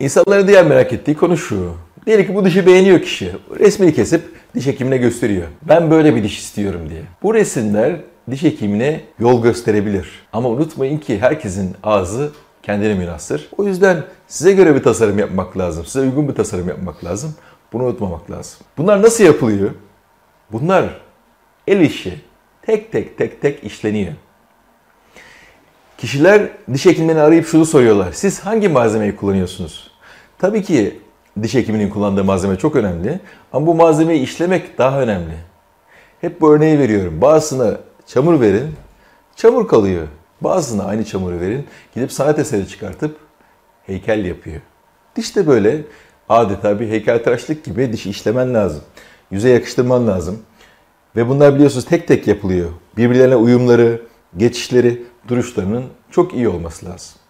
İnsanların diğer merak ettiği konu şu. Diyelim ki bu dişi beğeniyor kişi. Resmini kesip diş hekimine gösteriyor. Ben böyle bir diş istiyorum diye. Bu resimler diş hekimine yol gösterebilir. Ama unutmayın ki herkesin ağzı kendine münhasır. O yüzden size göre bir tasarım yapmak lazım. Size uygun bir tasarım yapmak lazım. Bunu unutmamak lazım. Bunlar nasıl yapılıyor? Bunlar el işi. Tek tek işleniyor. Kişiler diş hekimlerini arayıp şunu soruyorlar. Siz hangi malzemeyi kullanıyorsunuz? Tabii ki diş hekiminin kullandığı malzeme çok önemli. Ama bu malzemeyi işlemek daha önemli. Hep bu örneği veriyorum. Bazısına çamur verin, çamur kalıyor. Bazısına aynı çamuru verin, gidip sanat eseri çıkartıp heykel yapıyor. Diş de böyle adeta bir heykeltıraşlık gibi dişi işlemen lazım. Yüze yakıştırman lazım. Ve bunlar biliyorsunuz tek tek yapılıyor. Birbirlerine uyumları, geçişleri, duruşlarının çok iyi olması lazım.